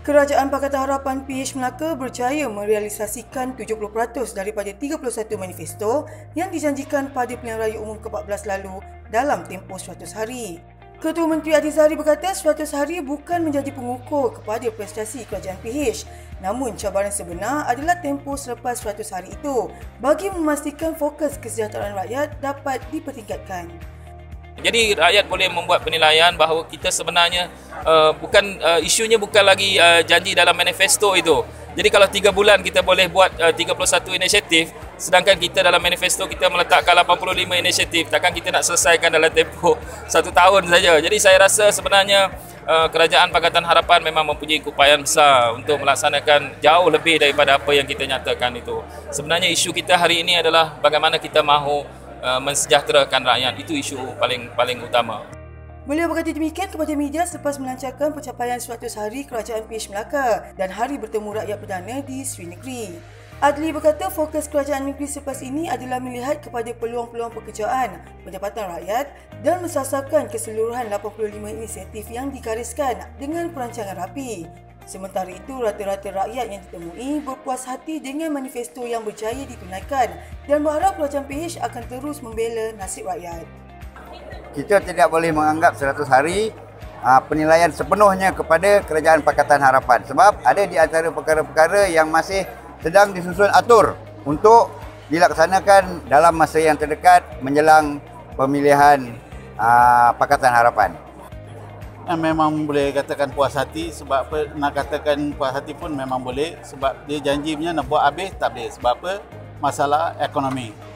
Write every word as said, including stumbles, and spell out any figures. Kerajaan Pakatan Harapan P H Melaka berjaya merealisasikan tujuh puluh peratus daripada tiga puluh satu manifesto yang dijanjikan pada pilihan raya umum ke empat belas lalu dalam tempoh seratus hari. Ketua Menteri Adly Zahari berkata seratus hari bukan menjadi pengukur kepada prestasi kerajaan P H, namun cabaran sebenar adalah tempoh selepas seratus hari itu bagi memastikan fokus kesejahteraan rakyat dapat dipertingkatkan. Jadi rakyat boleh membuat penilaian bahawa kita sebenarnya uh, bukan uh, isunya bukan lagi uh, janji dalam manifesto itu. Jadi kalau tiga bulan kita boleh buat uh, tiga puluh satu inisiatif, sedangkan kita dalam manifesto kita meletakkan lapan puluh lima inisiatif, takkan kita nak selesaikan dalam tempoh satu tahun saja. Jadi saya rasa sebenarnya uh, Kerajaan Pakatan Harapan memang mempunyai keupayaan besar untuk melaksanakan jauh lebih daripada apa yang kita nyatakan itu. Sebenarnya isu kita hari ini adalah bagaimana kita mahu mensejahterakan rakyat. Itu isu paling paling utama. Beliau berkata demikian kepada media selepas melancarkan pencapaian seratus hari Kerajaan P H Melaka dan Hari Bertemu Rakyat perdana di Seri Negeri. Adly berkata fokus kerajaan negeri selepas ini adalah melihat kepada peluang-peluang pekerjaan, pendapatan rakyat dan mensasarkan keseluruhan lapan puluh lima inisiatif yang digariskan dengan perancangan rapi. Sementara itu, rata-rata rakyat yang ditemui berpuas hati dengan manifesto yang berjaya ditunaikan dan berharap kerajaan P H akan terus membela nasib rakyat. Kita tidak boleh menganggap seratus hari penilaian sepenuhnya kepada Kerajaan Pakatan Harapan sebab ada di antara perkara-perkara yang masih sedang disusun atur untuk dilaksanakan dalam masa yang terdekat menjelang pemilihan Pakatan Harapan. Memang boleh katakan puas hati, sebab apa nak katakan puas hati pun memang boleh sebab dia janji punya nak buat habis tak boleh sebab apa masalah ekonomi.